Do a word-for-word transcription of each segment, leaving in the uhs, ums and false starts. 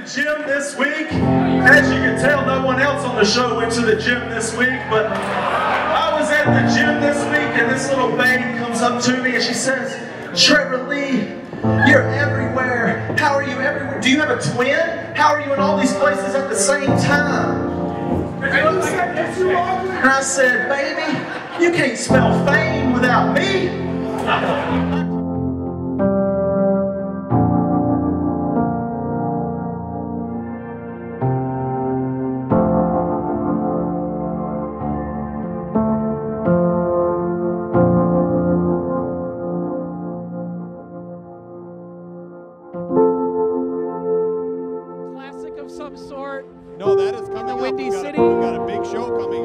the gym this week. As you can tell, no one else on the show went to the gym this week, but I was at the gym this week, and this little babe comes up to me and she says, "Trevor Lee, you're everywhere. How are you everywhere? Do you have a twin? How are you in all these places at the same time?" And I said, "Baby, you can't spell fame without me."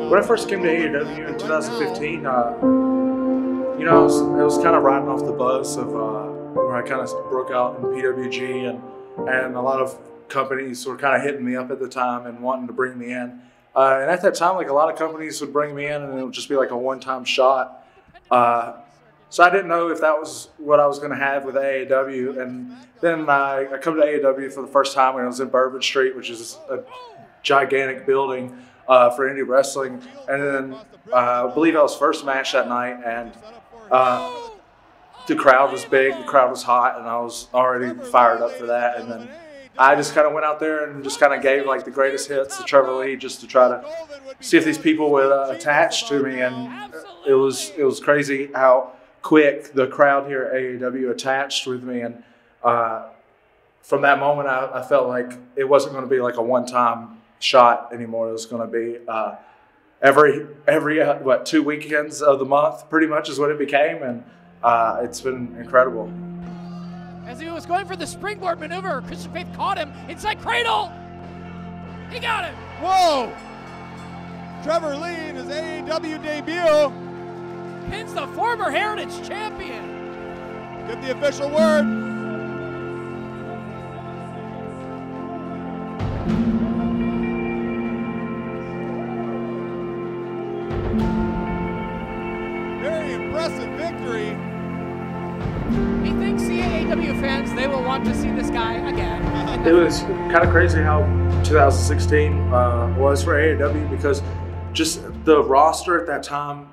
When I first came to A A W in two thousand fifteen, uh, you know, I was, I was kind of riding off the buzz of uh, where I kind of broke out in P W G, and, and a lot of companies were kind of hitting me up at the time and wanting to bring me in. Uh, and at that time, like, a lot of companies would bring me in and it would just be like a one-time shot. Uh, so I didn't know if that was what I was going to have with A A W. And then I, I come to A A W for the first time when I was in Bourbon Street, which is a gigantic building. Uh, for indie wrestling, and then uh, I believe I was first match that night, and uh, the crowd was big, the crowd was hot, and I was already fired up for that. And then I just kind of went out there and just kind of gave like the greatest hits to Trevor Lee, just to try to see if these people would uh, attach to me. And it was it was crazy how quick the crowd here at A A W attached with me. And uh, from that moment, I, I felt like it wasn't going to be like a one-time shot anymore. It was going to be uh, every every uh, what two weekends of the month, pretty much, is what it became, and uh, it's been incredible. As he was going for the springboard maneuver, Christian Faith caught him inside cradle. He got him. Whoa! Trevor Lee in his A A W debut pins the former Heritage champion. Give the official word. To see this guy again. It was kind of crazy how two thousand sixteen uh, was for A A W, because just the roster at that time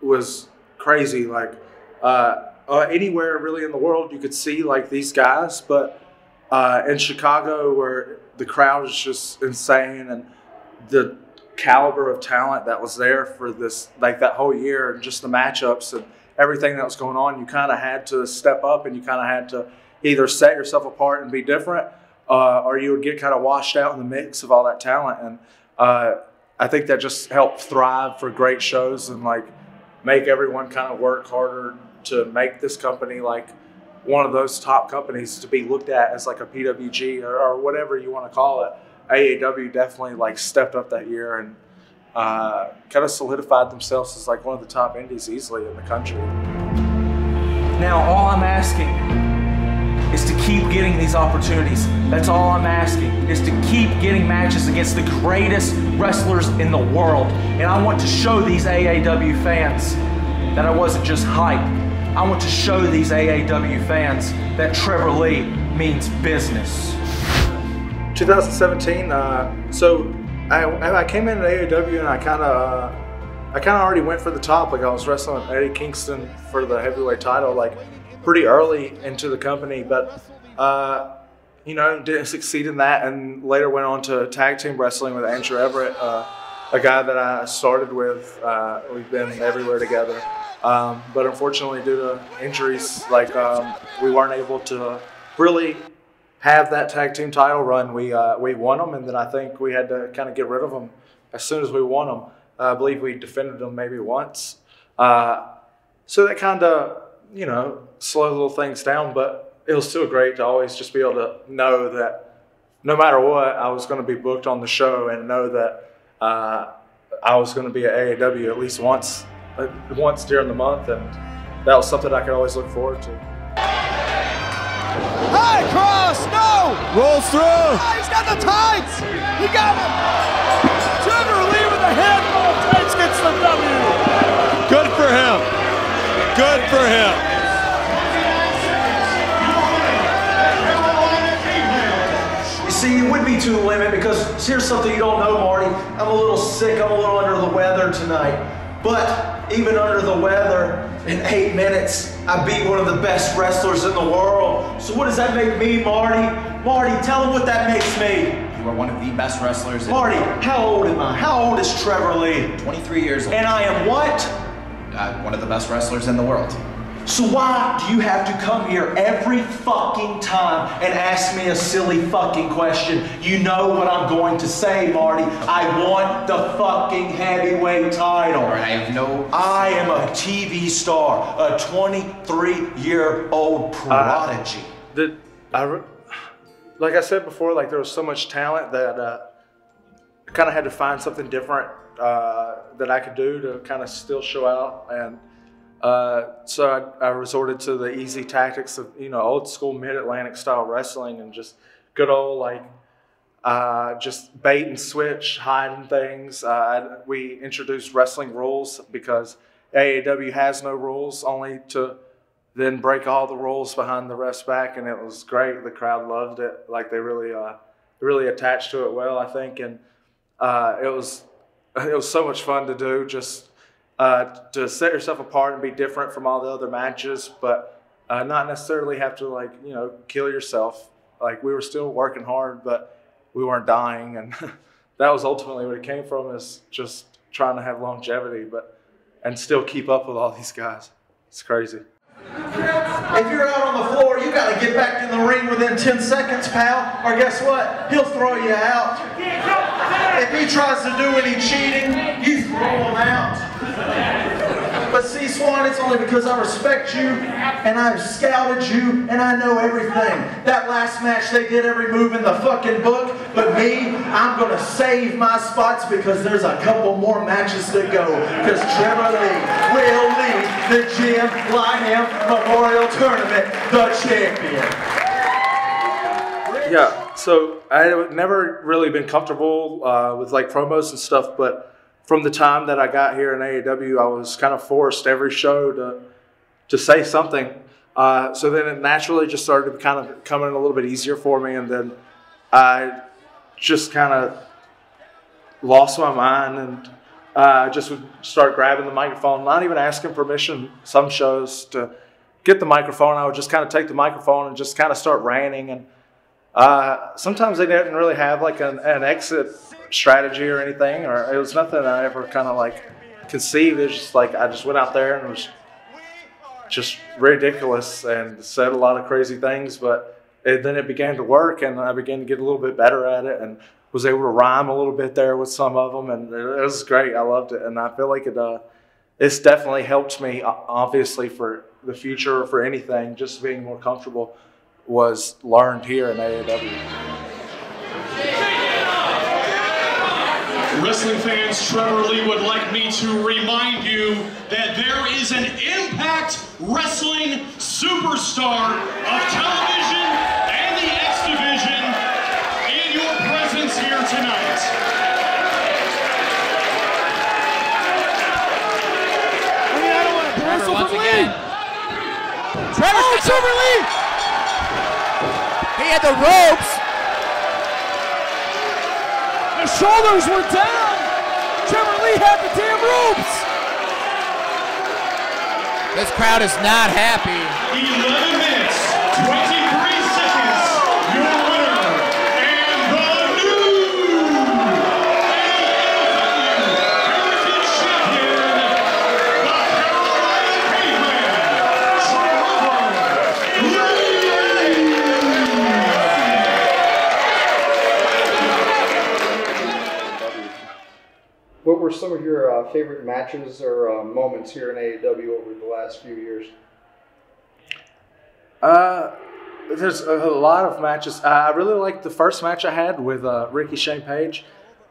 was crazy. Like uh, uh, anywhere really in the world you could see like these guys, but uh, in Chicago, where the crowd is just insane, and the caliber of talent that was there for this, like that whole year, and just the matchups and everything that was going on, you kind of had to step up, and you kind of had to either set yourself apart and be different, uh, or you would get kind of washed out in the mix of all that talent. And uh, I think that just helped thrive for great shows, and like make everyone kind of work harder to make this company like one of those top companies to be looked at as like a P W G or, or whatever you want to call it. A A W definitely like stepped up that year and uh, kind of solidified themselves as like one of the top indies easily in the country. Now all I'm asking is to keep getting these opportunities. That's all I'm asking, is to keep getting matches against the greatest wrestlers in the world. And I want to show these A A W fans that I wasn't just hype. I want to show these A A W fans that Trevor Lee means business. twenty seventeen, uh, so I, I came in at A A W, and I kind of, uh, I kind of already went for the top. Like, I was wrestling Eddie Kingston for the heavyweight title, like, pretty early into the company, but uh, you know, didn't succeed in that, and later went on to tag team wrestling with Andrew Everett, uh, a guy that I started with. Uh, we've been everywhere together, um, but unfortunately, due to injuries, like um, we weren't able to really have that tag team title run. We uh, we won them, and then I think we had to kind of get rid of them as soon as we won them. Uh, I believe we defended them maybe once, uh, so that kind of, you know, slow little things down, but it was still great to always just be able to know that no matter what, I was going to be booked on the show, and know that uh, I was going to be at A A W at least once, uh, once during the month, and that was something I could always look forward to. High cross, no! Rolls through! Oh, he's got the tights! He got him! Trevor Lee with a handful of tights gets the W! Good for him! Good for him. You see, it would be to the limit, because here's something you don't know, Marty. I'm a little sick, I'm a little under the weather tonight. But even under the weather, in eight minutes, I beat one of the best wrestlers in the world. So what does that make me, Marty? Marty, tell him what that makes me. You are one of the best wrestlers in Marty, how old am I? How old is Trevor Lee? twenty-three years old. And I am what? Uh, one of the best wrestlers in the world. So why do you have to come here every fucking time and ask me a silly fucking question? You know what I'm going to say, Marty. I want the fucking heavyweight title. All right, I have no... I am a T V star, a twenty-three-year-old prodigy. Uh, the, I... Re Like I said before, like there was so much talent that uh, I kind of had to find something different uh, that I could do to kind of still show out. And uh, so I, I resorted to the easy tactics of, you know, old school mid-Atlantic style wrestling and just good old like uh, just bait and switch, hiding things. Uh, we introduced wrestling rules because A A W has no rules, only to then break all the rules behind the ref's back, and it was great. The crowd loved it. Like they really, uh, really attached to it well, I think. And uh, it was, it was so much fun to do. Just uh, to set yourself apart and be different from all the other matches, but uh, not necessarily have to like you know kill yourself. Like we were still working hard, but we weren't dying, and that was ultimately what it came from. Is just trying to have longevity, but and still keep up with all these guys. It's crazy. If you're out on the floor, you got to get back in the ring within ten seconds, pal, or guess what? He'll throw you out. If he tries to do any cheating, you throw him out. But see, Swann, it's only because I respect you, and I've scouted you, and I know everything. That last match, they did every move in the fucking book, but me, I'm going to save my spots because there's a couple more matches to go, because Trevor Lee will lead the Jim Lyham Memorial Tournament, the champion. Yeah, so I had never really been comfortable uh, with like promos and stuff, but from the time that I got here in A A W, I was kind of forced every show to, to say something. Uh, so then it naturally just started kind of coming a little bit easier for me, and then I just kind of lost my mind and I uh, just would start grabbing the microphone, not even asking permission some shows to get the microphone. I would just kind of take the microphone and just kind of start ranting. And uh, sometimes they didn't really have like an, an exit strategy or anything, or it was nothing I ever kind of like conceived. It was just like I just went out there and it was just ridiculous and said a lot of crazy things, but and then it began to work, and I began to get a little bit better at it, and was able to rhyme a little bit there with some of them, and it was great. I loved it, and I feel like it. Uh, it's definitely helped me, obviously, for the future or for anything. Just being more comfortable was learned here in A A W. Wrestling fans, Trevor Lee would like me to remind you that there is an Impact Wrestling superstar of television and the X-Division in your presence here tonight. I mean, I don't want to wrestle for Lee. Trevor, oh, Trevor Lee! He had the ropes. His shoulders were down. Trevor Lee had the damn ropes. This crowd is not happy. eleven minutes, twenty-three seconds, your winner, and the new A A W Heritage Champion, the Carolina Caveman, Trevor Lee. What were some of your uh, favorite matches or uh, moments here in A A W over the last few years? Uh, there's a lot of matches. I really liked the first match I had with uh, Ricky Shane Page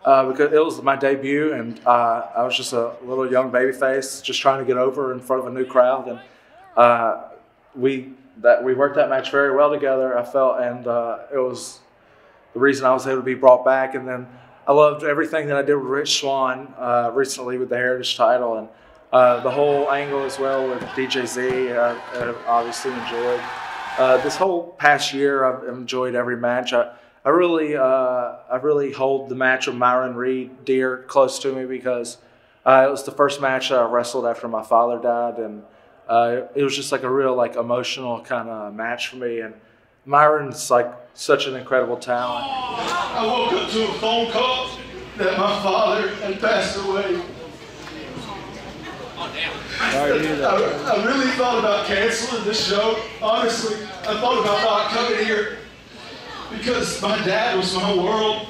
uh, because it was my debut, and uh, I was just a little young babyface just trying to get over in front of a new crowd, and uh, we that we worked that match very well together, I felt, and uh, it was the reason I was able to be brought back. And then I loved everything that I did with Rich Swann uh, recently with the Heritage title, and Uh, the whole angle as well with D J Z, uh, I've obviously enjoyed. Uh, this whole past year, I've enjoyed every match. I, I I really, uh, I really hold the match with Myron Reed dear, close to me, because uh, it was the first match that I wrestled after my father died, and uh, it was just like a real like emotional kind of match for me. And Myron's like such an incredible talent. Oh, I woke up to a phone call that my father had passed away. Oh, damn. I, I really thought about canceling the show. Honestly, I thought about not coming here, because my dad was my world.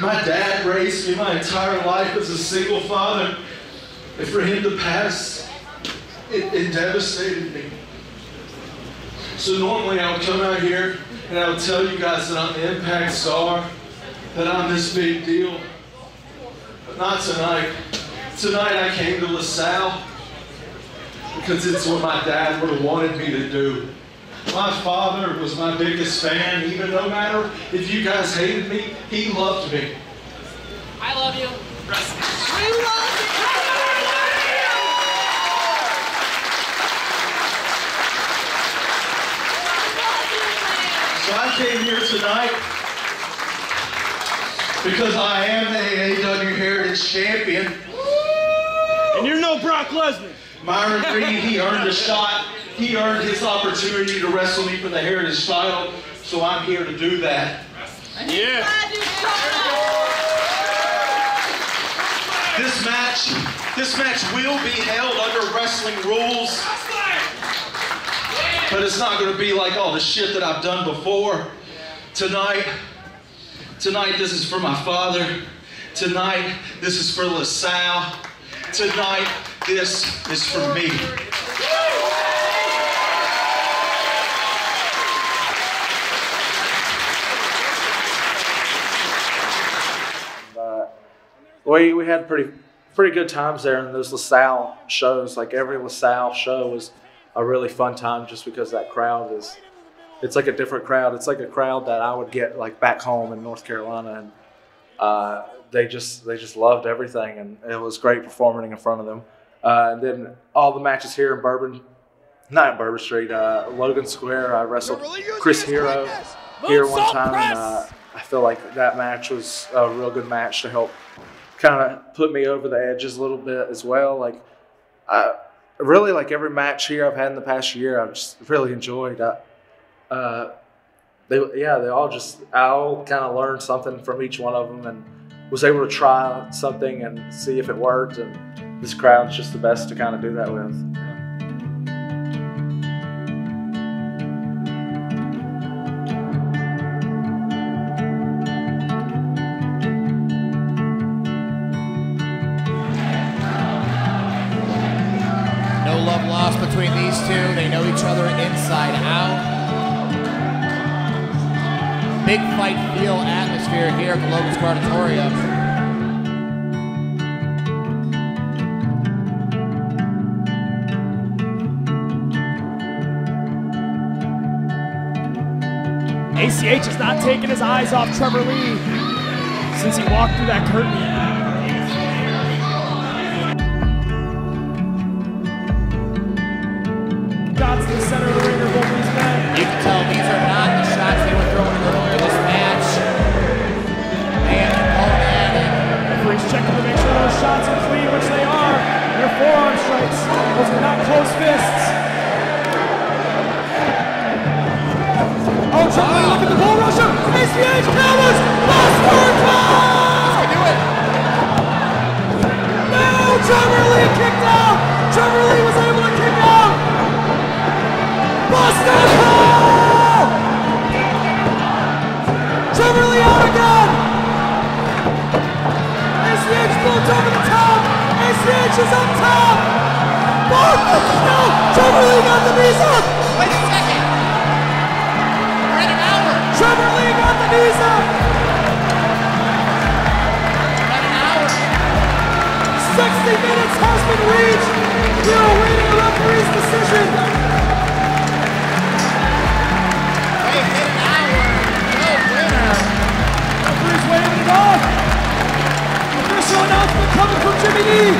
My dad raised me my entire life as a single father, and for him to pass, it, it devastated me. So normally I would come out here and I would tell you guys that I'm the Impact Star, that I'm this big deal, but not tonight. Tonight I came to LaSalle because it's what my dad would have wanted me to do. My father was my biggest fan, even no matter if you guys hated me, he loved me. I love you. Wrestling. We love you. So I came here tonight because I am the A A W Heritage Champion. And you're no Brock Lesnar. Myron Reed, he earned a shot. He earned his opportunity to wrestle me for the Heritage title, so I'm here to do that. Yeah. This match, this match will be held under wrestling rules, but it's not going to be like all the shit that I've done before. Tonight, tonight this is for my father. Tonight, this is for LaSalle. Tonight, this is for me. We, we had pretty pretty good times there in those LaSalle shows. Like every LaSalle show was a really fun time, just because that crowd is, it's like a different crowd. It's like a crowd that I would get like back home in North Carolina, and uh, they just they just loved everything, and it was great performing in front of them. Uh, and then all the matches here in Bourbon, not in Bourbon Street, uh, Logan Square. I wrestled Chris Hero here one time, and uh, I feel like that match was a real good match to help kind of put me over the edges a little bit as well. Like, I really like every match here I've had in the past year, I've just really enjoyed. I, uh, they, yeah, they all just, I all kind of learned something from each one of them, and was able to try something and see if it worked. And this crowd's just the best to kind of do that with. Between these two, they know each other inside out. Big fight feel atmosphere here at the Logos Praetorium. A C H is not taking his eyes off Trevor Lee since he walked through that curtain. You can tell these are not the shots they were throwing earlier this match. And all at it. Referee's checking to make sure those shots are clean, which they are. They're forearm strikes. Those are not close fists. Oh, Trevor Lee, look at the bull rusher. A C H powers. Lost for a call. Can do it. No, Trevor Lee kicked out. Trevor Lee was able to kick out. Buster Call! Trevor Lee out again! A C H floats over the top! A C H is up top! Oh, no! Trevor Lee got the knees up! Wait a second! We're in an hour! Trevor Lee got the knees up! We're in an hour! sixty minutes has been reached! You're awaiting a referee's decision! Waving it off. Official announcement coming from Jimmy D.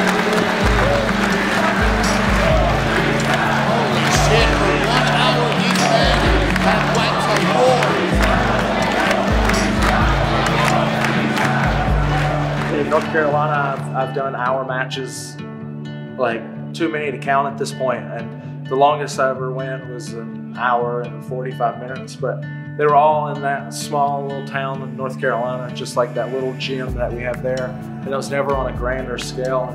Holy shit, for one hour these men have went to war. North Carolina, I've, I've done hour matches, like too many to count at this point. And the longest I ever went was an hour and forty-five minutes, but they were all in that small little town in North Carolina, just like that little gym that we have there. And it was never on a grander scale.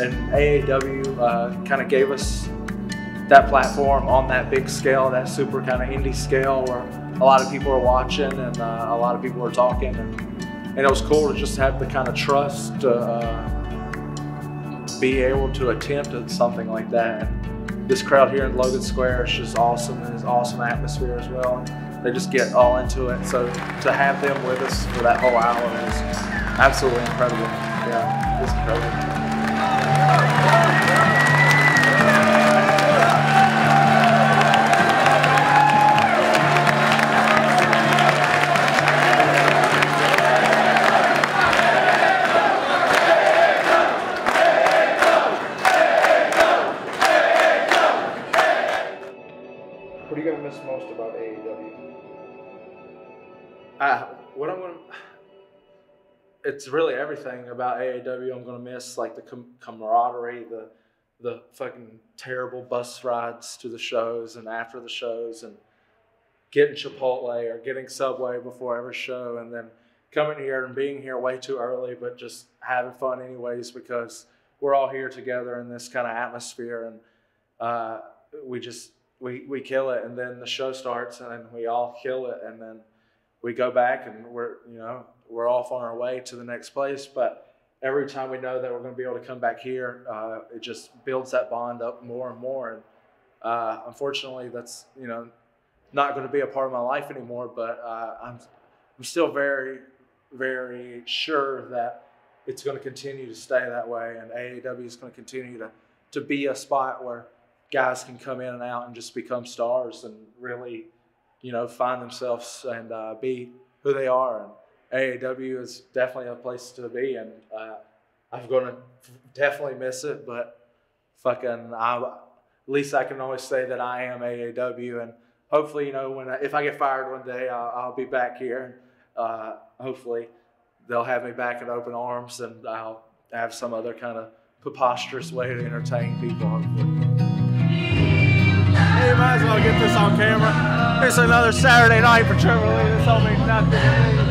And A A W uh, kind of gave us that platform on that big scale, that super kind of indie scale where a lot of people are watching and uh, a lot of people are talking. And, And it was cool to just have the kind of trust to uh, be able to attempt at something like that. And this crowd here in Logan Square is just awesome, and it's an awesome atmosphere as well. And they just get all into it. So to have them with us for that whole hour is absolutely incredible. Yeah, it's incredible. It's really everything about A A W I'm gonna miss, like the com camaraderie, the the fucking terrible bus rides to the shows and after the shows, and getting Chipotle or getting Subway before every show, and then coming here and being here way too early, but just having fun anyways because we're all here together in this kind of atmosphere, and uh, we just we we kill it, and then the show starts, and then we all kill it, and then we go back and we're you know. we're off on our way to the next place, but every time we know that we're going to be able to come back here, uh, it just builds that bond up more and more. And uh, unfortunately, that's you know not going to be a part of my life anymore. But uh, I'm I'm still very, very sure that it's going to continue to stay that way, and A A W is going to continue to to be a spot where guys can come in and out and just become stars and really, you know, find themselves and uh, be who they are. And A A W is definitely a place to be, and uh, I'm gonna definitely miss it, but fucking, I, at least I can always say that I am A A W, and hopefully, you know, when I, if I get fired one day, I'll, I'll be back here. Uh, hopefully, they'll have me back in open arms, and I'll have some other kind of preposterous way to entertain people, hopefully. Hey, might as well get this on camera. It's another Saturday night for Trevor Lee. This all means nothing.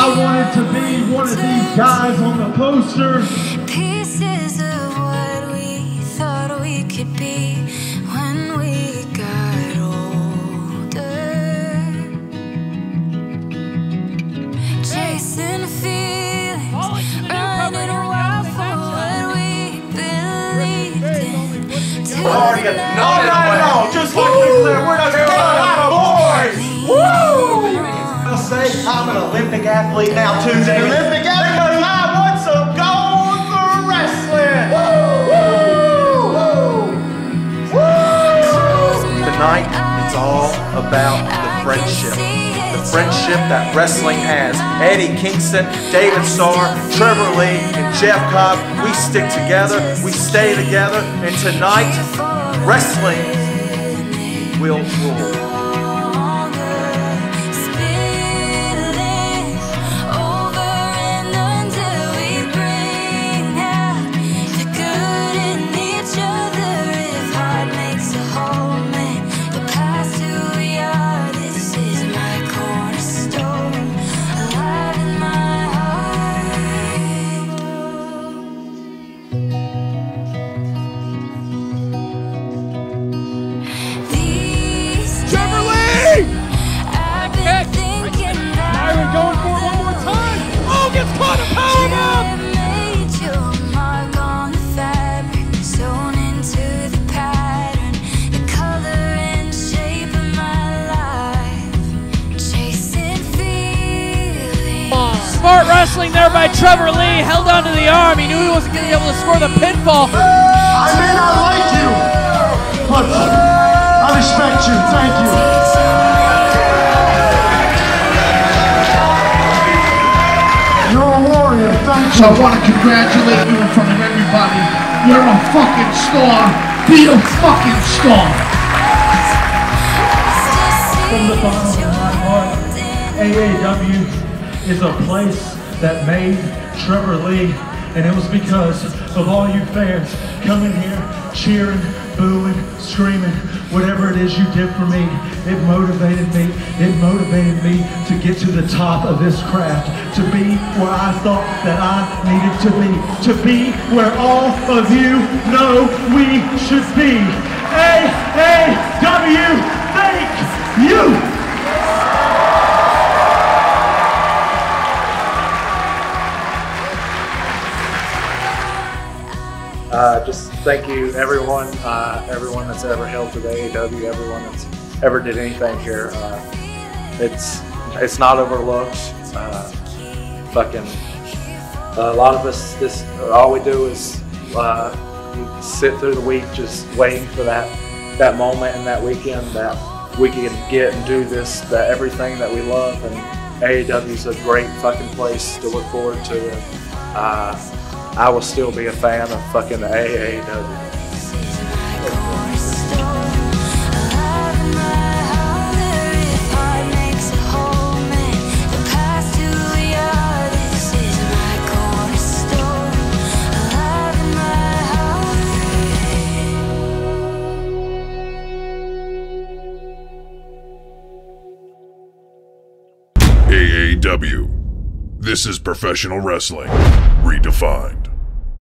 I wanted to be one of these guys on the poster. Pieces of what we thought we could be when we got older. Chasing feelings, running wild for what we believed in. Not at all. Just look at that. We're not going to boys. Woo! I'm an Olympic athlete now, too, David. Olympic athlete, I want some gold for wrestling. Woo! Woo! Woo! Tonight, it's all about the friendship. The friendship that wrestling has. Eddie Kingston, David Starr, Trevor Lee, and Jeff Cobb. We stick together. We stay together. And tonight, wrestling will rule. There by Trevor Lee, held onto the arm. He knew he wasn't going to be able to score the pinfall. I may not like you, but I respect you. Thank you. You're a warrior. Thank you. So I want to congratulate you from everybody. You're a fucking star. Be a fucking star. From the bottom of my heart, A A W is a place that made Trevor Lee, and it was because of all you fans coming here, cheering, booing, screaming, whatever it is you did for me. It motivated me. It motivated me to get to the top of this craft, to be where I thought that I needed to be, to be where all of you know we should be. A A W, thank you! Uh, just thank you everyone, uh, everyone that's ever held with A A W, everyone that's ever did anything here. Uh, it's it's not overlooked. Uh, fucking uh, a lot of us, this all we do is uh, sit through the week just waiting for that that moment and that weekend that we can get and do this, that everything that we love. And A A W is a great fucking place to look forward to. Uh, I will still be a fan of fucking A A W. A A W. This is professional wrestling redefined.